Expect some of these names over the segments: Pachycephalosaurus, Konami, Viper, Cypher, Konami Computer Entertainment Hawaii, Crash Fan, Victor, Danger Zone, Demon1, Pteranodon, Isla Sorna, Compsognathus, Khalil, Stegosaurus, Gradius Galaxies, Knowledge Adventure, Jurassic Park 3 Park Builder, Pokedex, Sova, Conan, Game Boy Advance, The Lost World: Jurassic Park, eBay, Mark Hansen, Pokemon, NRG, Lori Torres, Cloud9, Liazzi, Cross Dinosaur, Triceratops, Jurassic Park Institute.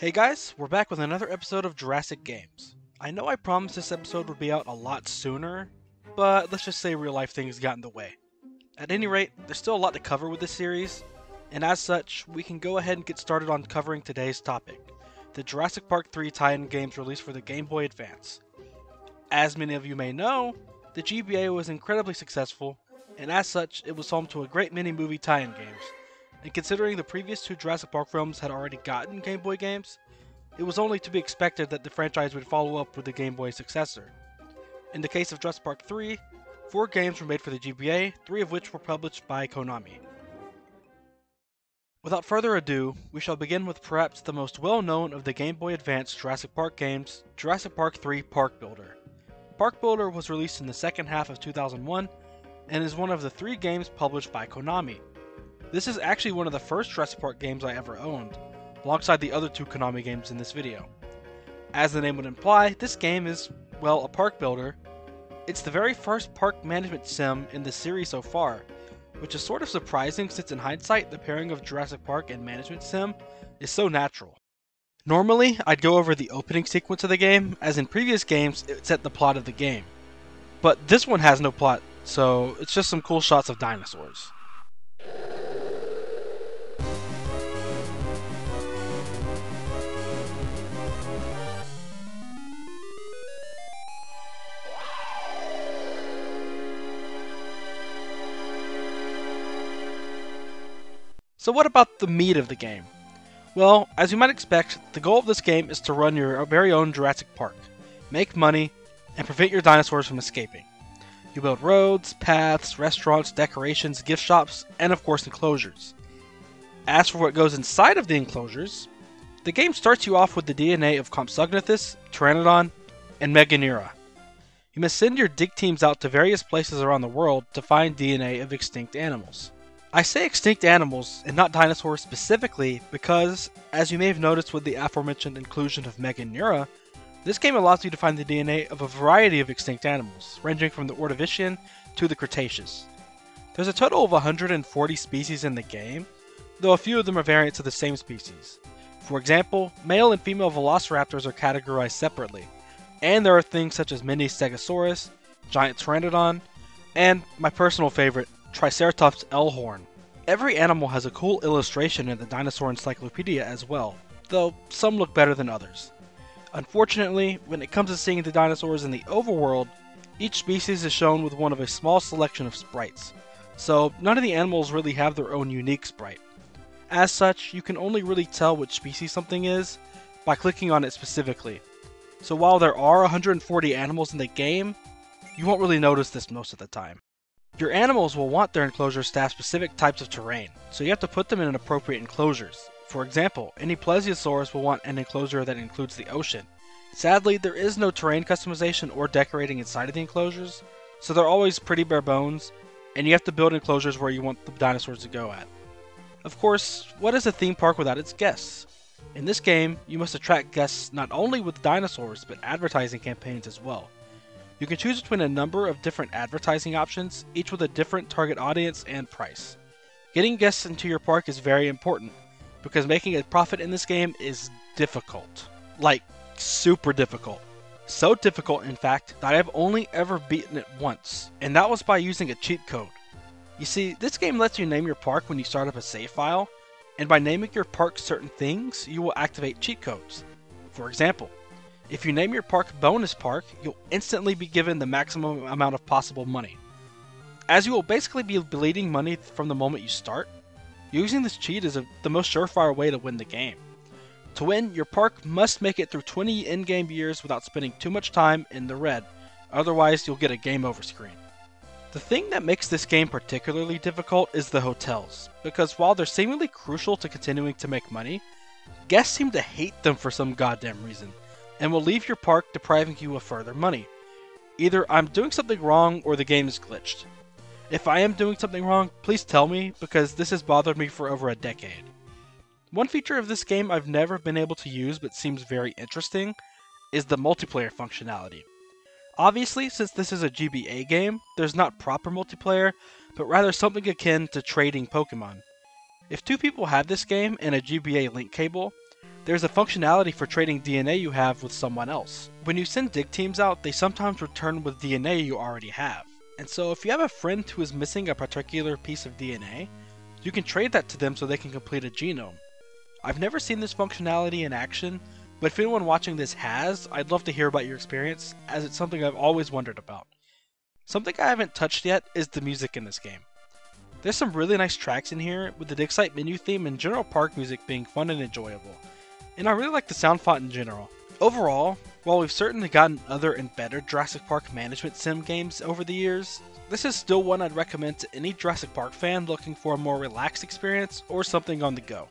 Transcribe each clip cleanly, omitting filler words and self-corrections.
Hey guys, we're back with another episode of Jurassic Games. I know I promised this episode would be out a lot sooner, but let's just say real life things got in the way. At any rate, there's still a lot to cover with this series, and as such, we can go ahead and get started on covering today's topic, the Jurassic Park 3 tie-in games released for the Game Boy Advance. As many of you may know, the GBA was incredibly successful, and as such, it was home to a great many movie tie-in games. And considering the previous two Jurassic Park films had already gotten Game Boy games, it was only to be expected that the franchise would follow up with the Game Boy successor. In the case of Jurassic Park 3, 4 games were made for the GBA, 3 of which were published by Konami. Without further ado, we shall begin with perhaps the most well-known of the Game Boy Advance Jurassic Park games, Jurassic Park 3 Park Builder. Park Builder was released in the second half of 2001, and is one of the 3 games published by Konami. This is actually one of the first Jurassic Park games I ever owned, alongside the other 2 Konami games in this video. As the name would imply, this game is, well, a park builder. It's the very first park management sim in the series so far, which is sort of surprising since in hindsight the pairing of Jurassic Park and management sim is so natural. Normally, I'd go over the opening sequence of the game, as in previous games it set the plot of the game. But this one has no plot, so it's just some cool shots of dinosaurs. So what about the meat of the game? Well, as you might expect, the goal of this game is to run your very own Jurassic Park, make money, and prevent your dinosaurs from escaping. You build roads, paths, restaurants, decorations, gift shops, and of course enclosures. As for what goes inside of the enclosures, the game starts you off with the DNA of Compsognathus, Pteranodon, and Meganeura. You must send your dig teams out to various places around the world to find DNA of extinct animals. I say extinct animals, and not dinosaurs specifically, because, as you may have noticed with the aforementioned inclusion of Meganeura, this game allows you to find the DNA of a variety of extinct animals, ranging from the Ordovician to the Cretaceous. There's a total of 140 species in the game, though a few of them are variants of the same species. For example, male and female velociraptors are categorized separately, and there are things such as mini Stegosaurus, giant Pteranodon, and, my personal favorite, Triceratops L horn. Every animal has a cool illustration in the Dinosaur Encyclopedia as well, though some look better than others. Unfortunately, when it comes to seeing the dinosaurs in the overworld, each species is shown with one of a small selection of sprites, so none of the animals really have their own unique sprite. As such, you can only really tell which species something is by clicking on it specifically. So while there are 140 animals in the game, you won't really notice this most of the time. Your animals will want their enclosures to have specific types of terrain, so you have to put them in appropriate enclosures. For example, any plesiosaurus will want an enclosure that includes the ocean. Sadly, there is no terrain customization or decorating inside of the enclosures, so they're always pretty bare bones, and you have to build enclosures where you want the dinosaurs to go at. Of course, what is a theme park without its guests? In this game, you must attract guests not only with dinosaurs, but advertising campaigns as well. You can choose between a number of different advertising options, each with a different target audience and price. Getting guests into your park is very important, because making a profit in this game is difficult. Like, super difficult. So difficult, in fact, that I've only ever beaten it once, and that was by using a cheat code. You see, this game lets you name your park when you start up a save file, and by naming your park certain things, you will activate cheat codes. For example, if you name your park Bonus Park, you'll instantly be given the maximum amount of possible money. As you will basically be bleeding money from the moment you start, using this cheat is the most surefire way to win the game. To win, your park must make it through 20 in-game years without spending too much time in the red, otherwise you'll get a game over screen. The thing that makes this game particularly difficult is the hotels, because while they're seemingly crucial to continuing to make money, guests seem to hate them for some goddamn reason, and will leave your park depriving you of further money. Either I'm doing something wrong or the game is glitched. If I am doing something wrong, please tell me, because this has bothered me for over a decade. One feature of this game I've never been able to use but seems very interesting is the multiplayer functionality. Obviously, since this is a GBA game, there's not proper multiplayer, but rather something akin to trading Pokemon. If two people have this game and a GBA link cable, there's a functionality for trading DNA you have with someone else. When you send dig teams out, they sometimes return with DNA you already have. And so if you have a friend who is missing a particular piece of DNA, you can trade that to them so they can complete a genome. I've never seen this functionality in action, but if anyone watching this has, I'd love to hear about your experience, as it's something I've always wondered about. Something I haven't touched yet is the music in this game. There's some really nice tracks in here, with the Dig Site menu theme and general park music being fun and enjoyable, and I really like the sound font in general. Overall, while we've certainly gotten other and better Jurassic Park management sim games over the years, this is still one I'd recommend to any Jurassic Park fan looking for a more relaxed experience or something on the go.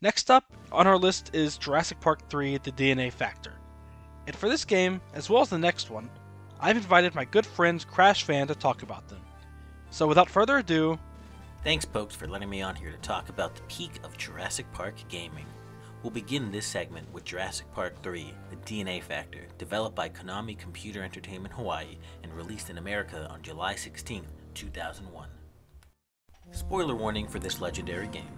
Next up on our list is Jurassic Park 3: The DNA Factor. And for this game, as well as the next one, I've invited my good friend Crash Fan to talk about them. So without further ado... Thanks, folks, for letting me on here to talk about the peak of Jurassic Park gaming. We'll begin this segment with Jurassic Park 3, The DNA Factor, developed by Konami Computer Entertainment Hawaii and released in America on July 16, 2001. Spoiler warning for this legendary game.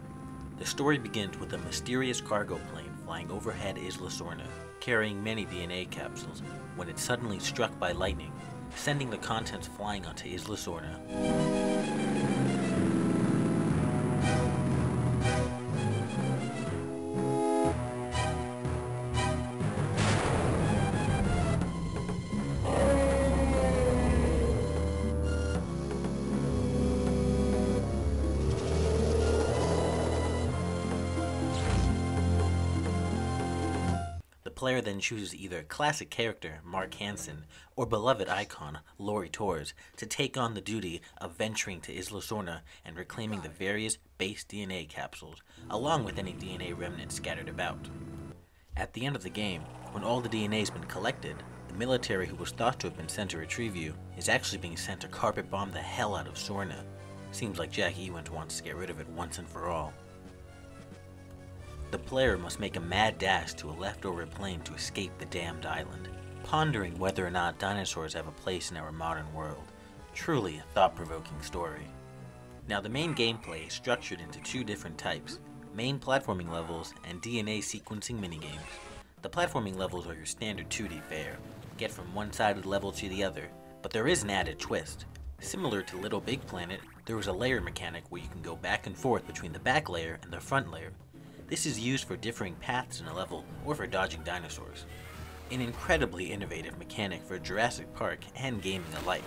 The story begins with a mysterious cargo plane flying overhead Isla Sorna, carrying many DNA capsules, when it's suddenly struck by lightning, sending the contents flying onto Isla Sorna. The player then chooses either classic character Mark Hansen or beloved icon Lori Torres to take on the duty of venturing to Isla Sorna and reclaiming the various base DNA capsules, along with any DNA remnants scattered about. At the end of the game, when all the DNA has been collected, the military who was thought to have been sent to retrieve you is actually being sent to carpet bomb the hell out of Sorna. Seems like Jackie Wynn wants to get rid of it once and for all. The player must make a mad dash to a leftover plane to escape the damned island, pondering whether or not dinosaurs have a place in our modern world. Truly a thought-provoking story. Now, the main gameplay is structured into two different types: main platforming levels and DNA sequencing minigames. The platforming levels are your standard 2D fare, get from one side of the level to the other, but there is an added twist. Similar to Little Big Planet, there is a layer mechanic where you can go back and forth between the back layer and the front layer. This is used for differing paths in a level or for dodging dinosaurs. An incredibly innovative mechanic for Jurassic Park and gaming alike.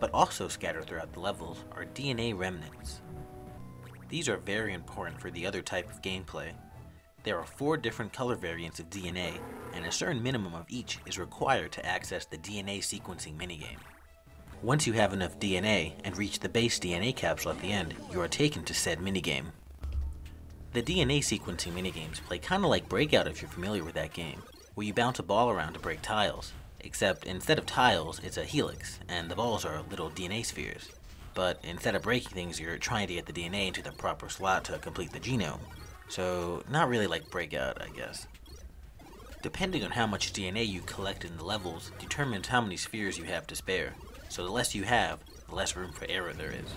But also scattered throughout the levels are DNA remnants. These are very important for the other type of gameplay. There are 4 different color variants of DNA, and a certain minimum of each is required to access the DNA sequencing minigame. Once you have enough DNA and reach the base DNA capsule at the end, you are taken to said minigame. The DNA sequencing minigames play kinda like Breakout if you're familiar with that game, where you bounce a ball around to break tiles, except instead of tiles, it's a helix, and the balls are little DNA spheres. But instead of breaking things, you're trying to get the DNA into the proper slot to complete the genome. So, not really like Breakout, I guess. Depending on how much DNA you collect in the levels determines how many spheres you have to spare, so the less you have, the less room for error there is.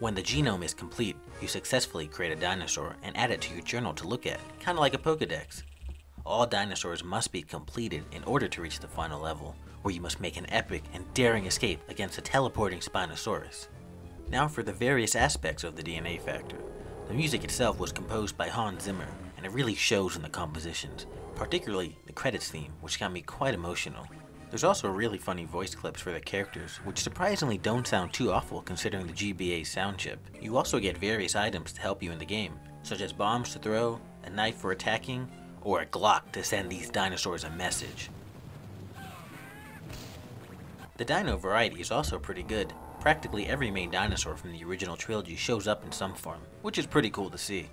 When the genome is complete, you successfully create a dinosaur and add it to your journal to look at, kinda like a Pokedex. All dinosaurs must be completed in order to reach the final level, where you must make an epic and daring escape against a teleporting Spinosaurus. Now for the various aspects of the DNA Factor. The music itself was composed by Hans Zimmer, and it really shows in the compositions, particularly the credits theme, which got me quite emotional. There's also really funny voice clips for the characters, which surprisingly don't sound too awful considering the GBA sound chip. You also get various items to help you in the game, such as bombs to throw, a knife for attacking, or a Glock to send these dinosaurs a message. The dino variety is also pretty good. Practically every main dinosaur from the original trilogy shows up in some form, which is pretty cool to see.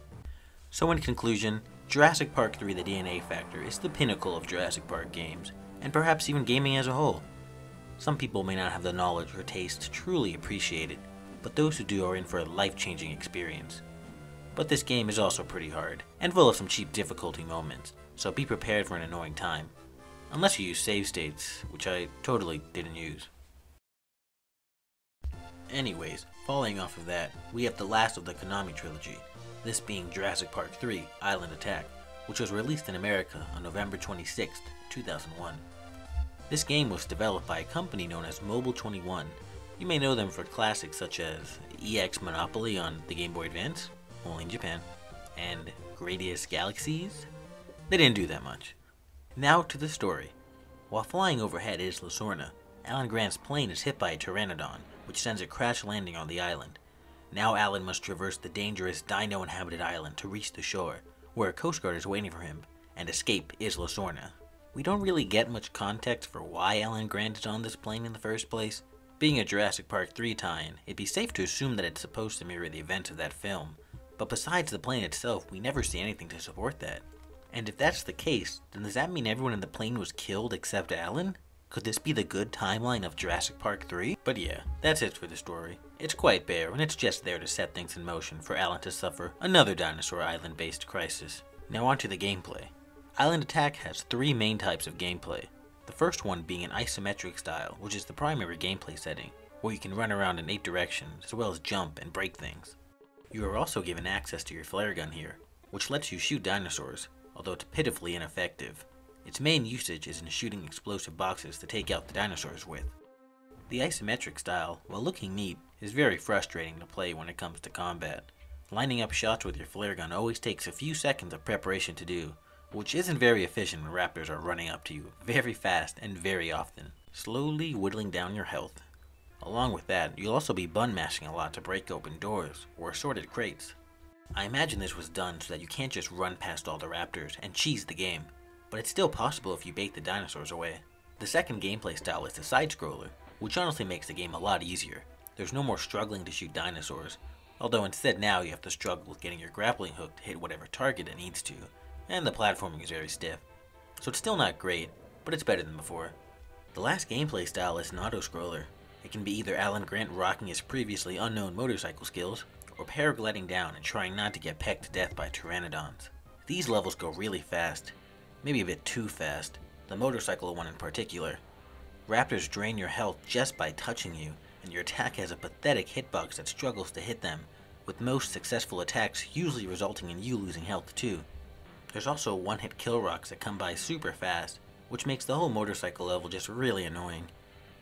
So in conclusion, Jurassic Park 3: The DNA Factor is the pinnacle of Jurassic Park games, and perhaps even gaming as a whole. Some people may not have the knowledge or taste to truly appreciate it, but those who do are in for a life-changing experience. But this game is also pretty hard, and full of some cheap difficulty moments, so be prepared for an annoying time. Unless you use save states, which I totally didn't use. Anyways, following off of that, we have the last of the Konami trilogy, this being Jurassic Park 3 Island Attack, which was released in America on November 26, 2001. This game was developed by a company known as Mobile 21. You may know them for classics such as EX Monopoly on the Game Boy Advance, only in Japan, and Gradius Galaxies. They didn't do that much. Now to the story. While flying overhead Isla Sorna, Alan Grant's plane is hit by a Pteranodon, which sends a crash landing on the island. Now Alan must traverse the dangerous dino-inhabited island to reach the shore, where a Coast Guard is waiting for him, and escape Isla Sorna. We don't really get much context for why Alan Grant is on this plane in the first place. Being a Jurassic Park 3 tie-in, it'd be safe to assume that it's supposed to mirror the events of that film, but besides the plane itself, we never see anything to support that. And if that's the case, then does that mean everyone in the plane was killed except Alan? Could this be the good timeline of Jurassic Park 3? But yeah, that's it for the story. It's quite bare, and it's just there to set things in motion for Alan to suffer another Dinosaur Island-based crisis. Now onto the gameplay. Island Attack has three main types of gameplay. The first one being an isometric style, which is the primary gameplay setting, where you can run around in 8 directions, as well as jump and break things. You are also given access to your flare gun here, which lets you shoot dinosaurs, although it's pitifully ineffective. Its main usage is in shooting explosive boxes to take out the dinosaurs with. The isometric style, while looking neat, is very frustrating to play when it comes to combat. Lining up shots with your flare gun always takes a few seconds of preparation to do, which isn't very efficient when raptors are running up to you very fast and very often, slowly whittling down your health. Along with that, you'll also be button mashing a lot to break open doors or assorted crates. I imagine this was done so that you can't just run past all the raptors and cheese the game, but it's still possible if you bait the dinosaurs away. The second gameplay style is the side-scroller, which honestly makes the game a lot easier. There's no more struggling to shoot dinosaurs, although instead now you have to struggle with getting your grappling hook to hit whatever target it needs to. And the platforming is very stiff, so it's still not great, but it's better than before. The last gameplay style is an auto-scroller. It can be either Alan Grant rocking his previously unknown motorcycle skills, or paragliding down and trying not to get pecked to death by pteranodons. These levels go really fast, maybe a bit too fast, the motorcycle one in particular. Raptors drain your health just by touching you, and your attack has a pathetic hitbox that struggles to hit them, with most successful attacks usually resulting in you losing health too. There's also one-hit kill rocks that come by super fast, which makes the whole motorcycle level just really annoying.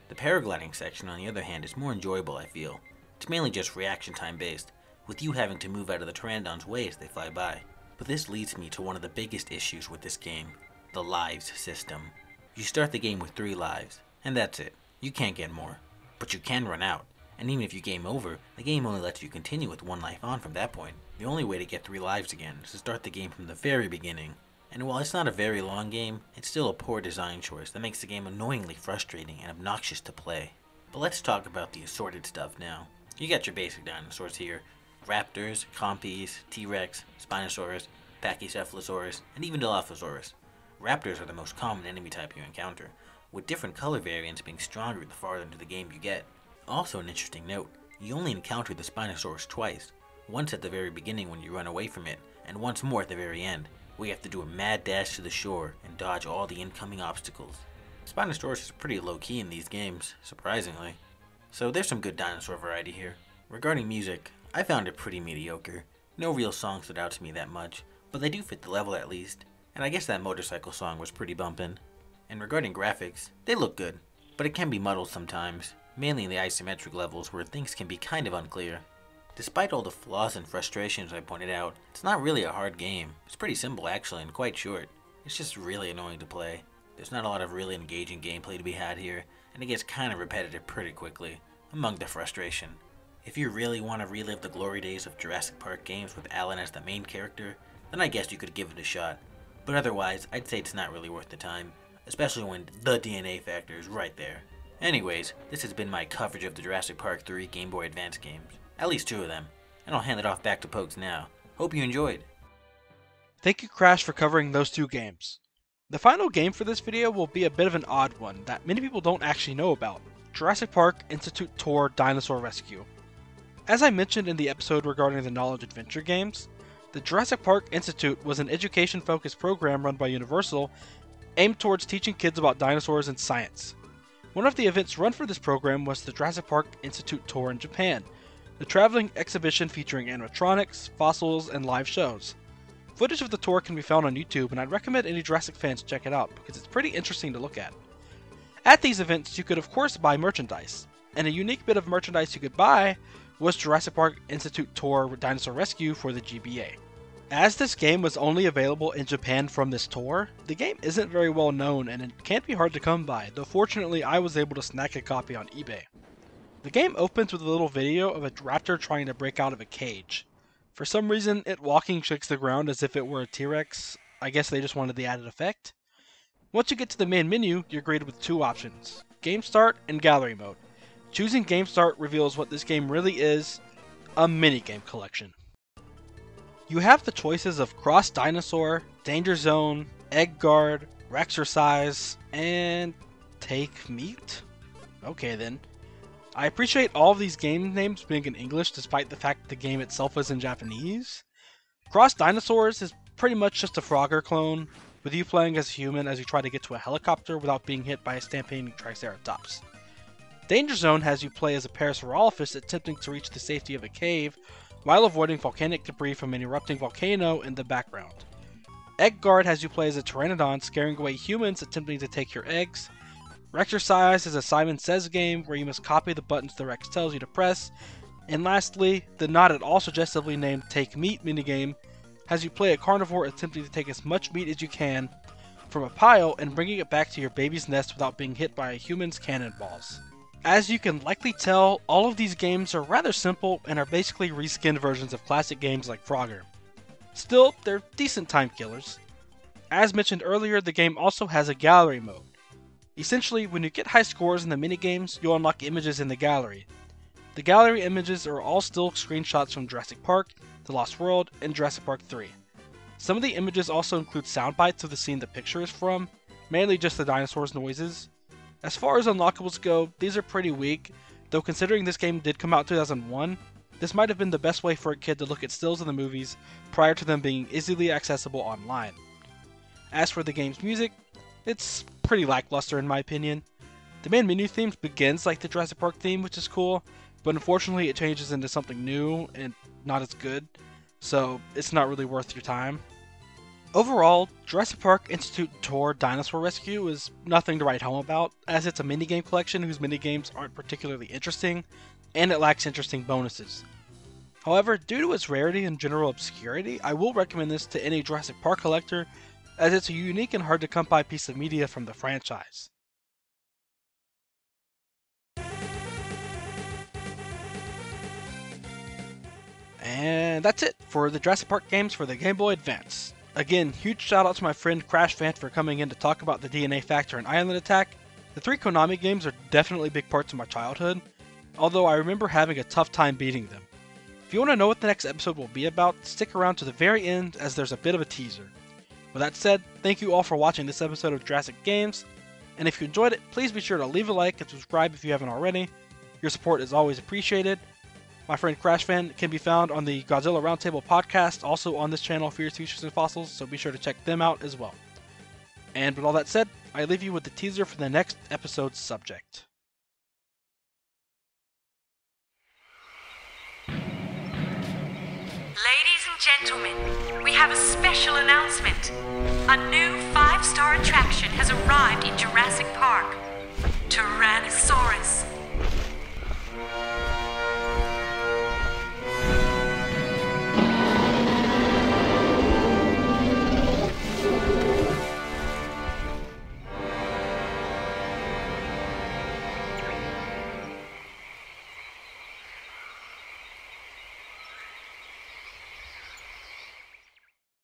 The paragliding section, on the other hand, is more enjoyable, I feel. It's mainly just reaction time based, with you having to move out of the pteranodon's way as they fly by. But this leads me to one of the biggest issues with this game, the lives system. You start the game with 3 lives, and that's it. You can't get more. But you can run out, and even if you game over, the game only lets you continue with 1 life on from that point. The only way to get 3 lives again is to start the game from the very beginning, and while it's not a very long game, it's still a poor design choice that makes the game annoyingly frustrating and obnoxious to play. But let's talk about the assorted stuff now. You got your basic dinosaurs here, raptors, compies, T-Rex, Spinosaurus, Pachycephalosaurus, and even Dilophosaurus. Raptors are the most common enemy type you encounter, with different color variants being stronger the farther into the game you get. Also an interesting note, you only encounter the Spinosaurus twice, once at the very beginning when you run away from it, and once more at the very end, where you have to do a mad dash to the shore and dodge all the incoming obstacles. Spinosaurus is pretty low-key in these games, surprisingly. So there's some good dinosaur variety here. Regarding music, I found it pretty mediocre. No real song stood out to me that much, but they do fit the level at least, and I guess that motorcycle song was pretty bumpin'. And regarding graphics, they look good, but it can be muddled sometimes, mainly in the isometric levels where things can be kind of unclear. Despite all the flaws and frustrations I pointed out, it's not really a hard game. It's pretty simple actually and quite short. It's just really annoying to play. There's not a lot of really engaging gameplay to be had here, and it gets kind of repetitive pretty quickly, among the frustration. If you really want to relive the glory days of Jurassic Park games with Alan as the main character, then I guess you could give it a shot. But otherwise, I'd say it's not really worth the time, especially when the DNA Factor is right there. Anyways, this has been my coverage of the Jurassic Park 3 Game Boy Advance games. At least 2 of them, and I'll hand it off back to Pokes now. Hope you enjoyed! Thank you, Crash, for covering those 2 games. The final game for this video will be a bit of an odd one that many people don't actually know about, Jurassic Park Institute Tour Dinosaur Rescue. As I mentioned in the episode regarding the knowledge adventure games, the Jurassic Park Institute was an education-focused program run by Universal aimed towards teaching kids about dinosaurs and science. One of the events run for this program was the Jurassic Park Institute Tour in Japan, a traveling exhibition featuring animatronics, fossils, and live shows. Footage of the tour can be found on YouTube, and I'd recommend any Jurassic fans check it out because it's pretty interesting to look at. At these events, you could of course buy merchandise, and a unique bit of merchandise you could buy was Jurassic Park Institute Tour Dinosaur Rescue for the GBA. As this game was only available in Japan from this tour, the game isn't very well known and it can't be hard to come by, though fortunately I was able to snag a copy on eBay. The game opens with a little video of a raptor trying to break out of a cage. For some reason, it walking shakes the ground as if it were a T-Rex. I guess they just wanted the added effect. Once you get to the main menu, you're greeted with two options, Game Start and Gallery Mode. Choosing Game Start reveals what this game really is, a minigame collection. You have the choices of Cross Dinosaur, Danger Zone, Egg Guard, Rexercise, and Take Meat? Okay then. I appreciate all of these game names being in English despite the fact the game itself is in Japanese. Cross Dinosaurs is pretty much just a Frogger clone, with you playing as a human as you try to get to a helicopter without being hit by a stampeding Triceratops. Danger Zone has you play as a Parasaurolophus attempting to reach the safety of a cave while avoiding volcanic debris from an erupting volcano in the background. Egg Guard has you play as a Pteranodon scaring away humans attempting to take your eggs. Rexercise is a Simon Says game where you must copy the buttons the Rex tells you to press. And lastly, the not at all suggestively named Take Meat minigame has you play a carnivore attempting to take as much meat as you can from a pile and bringing it back to your baby's nest without being hit by a human's cannonballs. As you can likely tell, all of these games are rather simple and are basically reskinned versions of classic games like Frogger. Still, they're decent time killers. As mentioned earlier, the game also has a gallery mode. Essentially, when you get high scores in the minigames, you'll unlock images in the gallery. The gallery images are all still screenshots from Jurassic Park, The Lost World, and Jurassic Park 3. Some of the images also include sound bites of the scene the picture is from, mainly just the dinosaurs' noises. As far as unlockables go, these are pretty weak, though considering this game did come out in 2001, this might have been the best way for a kid to look at stills in the movies prior to them being easily accessible online. As for the game's music, it's pretty lackluster in my opinion. The main menu theme begins like the Jurassic Park theme, which is cool, but unfortunately it changes into something new and not as good, so it's not really worth your time. Overall, Jurassic Park Institute Tour Dinosaur Rescue is nothing to write home about, as it's a minigame collection whose minigames aren't particularly interesting, and it lacks interesting bonuses. However, due to its rarity and general obscurity, I will recommend this to any Jurassic Park collector, as it's a unique and hard to come by piece of media from the franchise. And that's it for the Jurassic Park games for the Game Boy Advance. Again, huge shout out to my friend Crash Fan for coming in to talk about the DNA Factor and Island Attack. The three Konami games are definitely big parts of my childhood, although I remember having a tough time beating them. If you want to know what the next episode will be about, stick around to the very end as there's a bit of a teaser. With that said, thank you all for watching this episode of Jurassic Games, and if you enjoyed it, please be sure to leave a like and subscribe if you haven't already. Your support is always appreciated. My friend Crash Fan can be found on the Godzilla Roundtable podcast, also on this channel, Fierce Features and Fossils, so be sure to check them out as well. And with all that said, I leave you with the teaser for the next episode's subject. Ladies and gentlemen, we have a special announcement. A new 5-star attraction has arrived in Jurassic